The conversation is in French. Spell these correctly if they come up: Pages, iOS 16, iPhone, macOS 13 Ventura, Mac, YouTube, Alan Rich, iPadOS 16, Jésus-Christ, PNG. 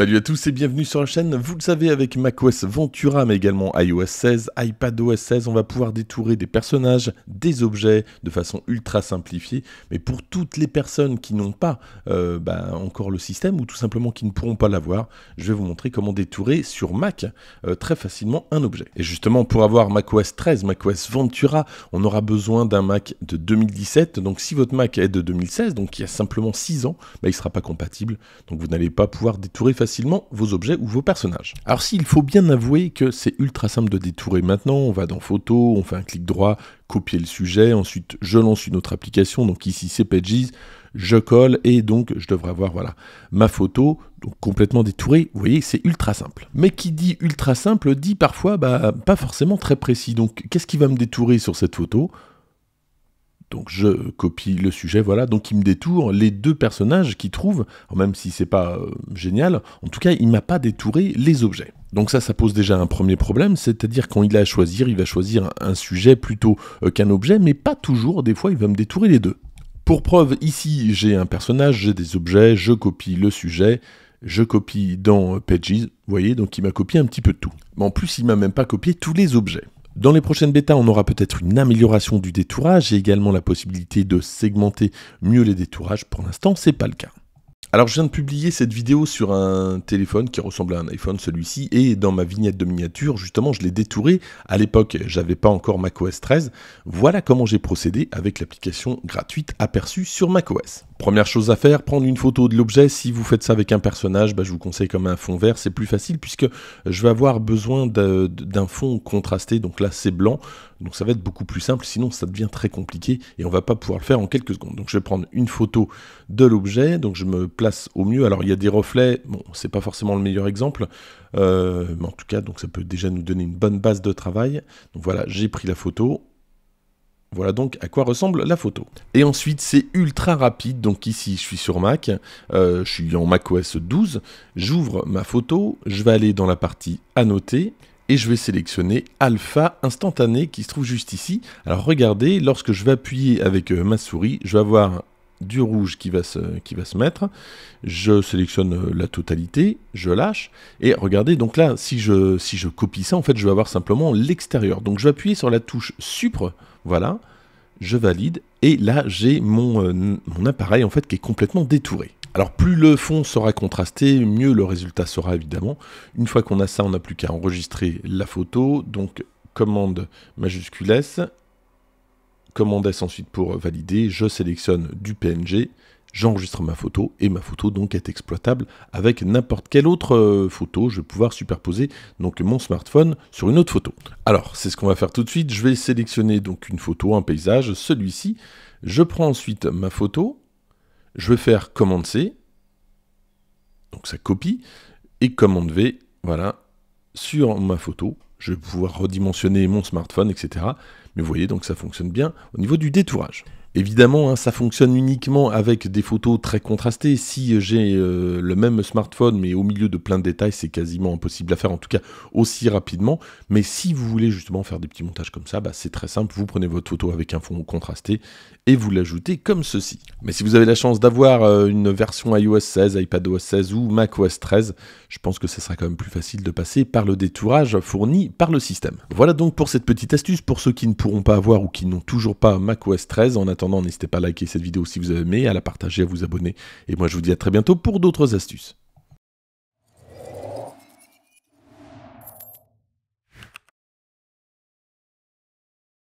Salut à tous et bienvenue sur la chaîne. Vous le savez, avec macOS Ventura mais également iOS 16, iPadOS 16, on va pouvoir détourer des personnages, des objets de façon ultra simplifiée. Mais pour toutes les personnes qui n'ont pas encore le système ou tout simplement qui ne pourront pas l'avoir, je vais vous montrer comment détourer sur Mac très facilement un objet. Et justement, pour avoir macOS 13, macOS Ventura, on aura besoin d'un Mac de 2017. Donc si votre Mac est de 2016, donc il y a simplement 6 ans, il ne sera pas compatible. Donc vous n'allez pas pouvoir détourer facilement vos objets ou vos personnages. Alors s'il faut bien avouer que c'est ultra simple de détourer maintenant, on va dans Photos, on fait un clic droit, copier le sujet, ensuite je lance une autre application, donc ici c'est Pages, je colle et donc je devrais avoir ma photo donc complètement détourée. Vous voyez, c'est ultra simple. Mais qui dit ultra simple dit parfois pas forcément très précis. Donc qu'est-ce qui va me détourer sur cette photo ? Donc je copie le sujet, voilà, donc il me détourne les deux personnages qu'il trouve, même si c'est pas génial, en tout cas il m'a pas détouré les objets. Donc ça pose déjà un premier problème, c'est-à-dire quand il a à choisir, il va choisir un sujet plutôt qu'un objet, mais pas toujours, des fois il va me détourer les deux. Pour preuve, ici j'ai un personnage, j'ai des objets, je copie le sujet, je copie dans Pages, vous voyez, donc il m'a copié un petit peu de tout. Mais en plus il m'a même pas copié tous les objets. Dans les prochaines bêtas, on aura peut-être une amélioration du détourage et également la possibilité de segmenter mieux les détourages. Pour l'instant, c'est pas le cas. Alors je viens de publier cette vidéo sur un téléphone qui ressemble à un iPhone, celui-ci, et dans ma vignette de miniature, justement, je l'ai détouré. À l'époque, j'avais pas encore macOS 13. Voilà comment j'ai procédé avec l'application gratuite Aperçu sur macOS. Première chose à faire, prendre une photo de l'objet. Si vous faites ça avec un personnage, je vous conseille comme un fond vert, c'est plus facile puisque je vais avoir besoin d'un fond contrasté. Donc là, c'est blanc, donc ça va être beaucoup plus simple, sinon ça devient très compliqué et on va pas pouvoir le faire en quelques secondes. Donc je vais prendre une photo de l'objet, donc je me place au mieux. Alors il y a des reflets, bon c'est pas forcément le meilleur exemple, mais en tout cas donc ça peut déjà nous donner une bonne base de travail. Donc voilà, j'ai pris la photo, voilà donc à quoi ressemble la photo. Et ensuite c'est ultra rapide, donc ici je suis sur Mac, je suis en macOS 12, j'ouvre ma photo, je vais aller dans la partie annoter, et je vais sélectionner Alpha instantané qui se trouve juste ici. Alors regardez, lorsque je vais appuyer avec ma souris, je vais avoir du rouge qui va se mettre, je sélectionne la totalité, je lâche, et regardez, donc là, si je copie ça, en fait, je vais avoir simplement l'extérieur. Donc je vais appuyer sur la touche Supre, voilà, je valide, et là, j'ai mon appareil, en fait, qui est complètement détouré. Alors plus le fond sera contrasté, mieux le résultat sera, évidemment. Une fois qu'on a ça, on n'a plus qu'à enregistrer la photo, donc commande majuscule S, commande S ensuite pour valider, je sélectionne du PNG, j'enregistre ma photo et ma photo donc est exploitable avec n'importe quelle autre photo. Je vais pouvoir superposer donc mon smartphone sur une autre photo. Alors c'est ce qu'on va faire tout de suite, je vais sélectionner donc une photo, un paysage, celui-ci, je prends ensuite ma photo, je vais faire commande C, donc ça copie, et commande V, voilà, sur ma photo. Je vais pouvoir redimensionner mon smartphone, etc. Mais vous voyez, donc ça fonctionne bien au niveau du détourage. Évidemment, hein, ça fonctionne uniquement avec des photos très contrastées. Si j'ai le même smartphone, mais au milieu de plein de détails, c'est quasiment impossible à faire, en tout cas aussi rapidement. Mais si vous voulez justement faire des petits montages comme ça, c'est très simple. Vous prenez votre photo avec un fond contrasté et vous l'ajoutez comme ceci. Mais si vous avez la chance d'avoir une version iOS 16, iPadOS 16 ou macOS 13, je pense que ça sera quand même plus facile de passer par le détourage fourni par le système. Voilà donc pour cette petite astuce. Pour ceux qui ne pourront pas avoir ou qui n'ont toujours pas macOS 13, en attendant, n'hésitez pas à liker cette vidéo si vous avez aimé, à la partager, à vous abonner. Et moi, je vous dis à très bientôt pour d'autres astuces.